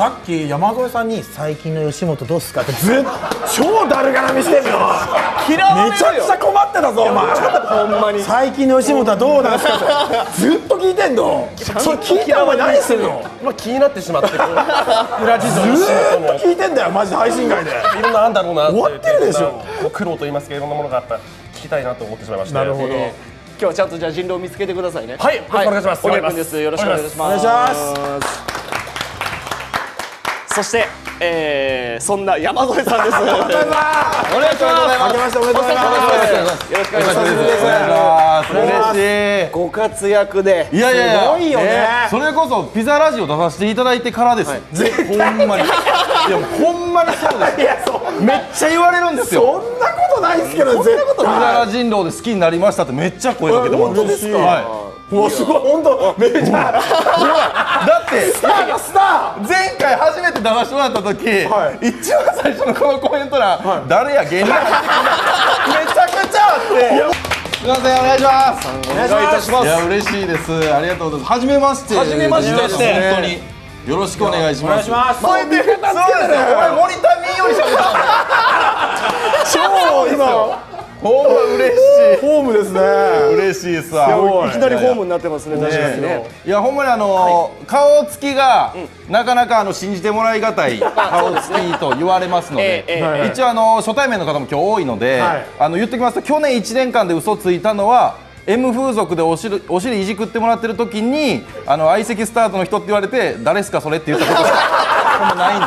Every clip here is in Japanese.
さっき山添さんに「最近の吉本どうっすか?」ってずっと超だるがらみしてんのよ。嫌われるよ。めちゃくちゃ困ってたぞお前。ほんまに最近の吉本はどうなんすかってずっと聞いてんの。それ聞いたお前何してんの。まあ気になってしまって、裏事情の仕事もずっと聞いてんだよマジで。配信外でいろんなあんだろうなって終わってるでしょ。苦労と言いますけどいろんなものがあったら聞きたいなと思ってしまいました。なるほど。今日はちゃんとじゃあ人狼を見つけてくださいね。はい、よろしくお願いします。荻野君です。よろしくお願いします。お願いします。そして、そんな山添さんです。お願いします。お願いします。明けましておめでとうございます。よろしくお願いします。嬉しい。ご活躍で。いやいや、すごいよね。それこそピザラジオ出させていただいてからです。絶対。ほんまに。いや、ほんまにそうです。いや、そう。めっちゃ言われるんですよ。ないですけど、絶対ピザラ人狼で好きになりましたってめっちゃ声かけてもらって。本当ですか。はい。もうすごい本当めっちゃ。だってスターがスター。前回初めて出させてもらった時、一番最初のこのコメント欄誰や芸人。めちゃくちゃあって。すみません、お願いします。お願いいたします。いや嬉しいです。ありがとうございます。初めまして。初めましてですね。本当に。よろしくお願いします。そうやって、そうですね。これモニター見ようにし超今ホーム嬉しい。ホームですね。嬉しいですわ。いきなりホームになってますね。確かにね。いやほんまに顔つきがなかなか信じてもらいがたい顔つきと言われますので、一応初対面の方も今日多いので、言ってきますと去年1年間で嘘ついたのは。M 風俗でお尻いじくってもらってる時に相席スタートの人って言われて誰すかそれって言ったことしかないんで、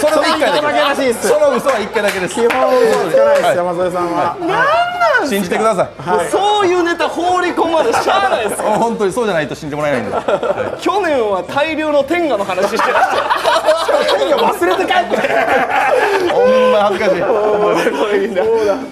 それは1回だけらしいです。その嘘は1回だけです。基本嘘つかないです。山添さんは何なんですか。信じてください。そういうネタ放り込まれしゃあないです。本当にそうじゃないと信じてもらえないんで。去年は大量の天下の話してらっしゃる。天下忘れて帰ってほんま恥ずかしい。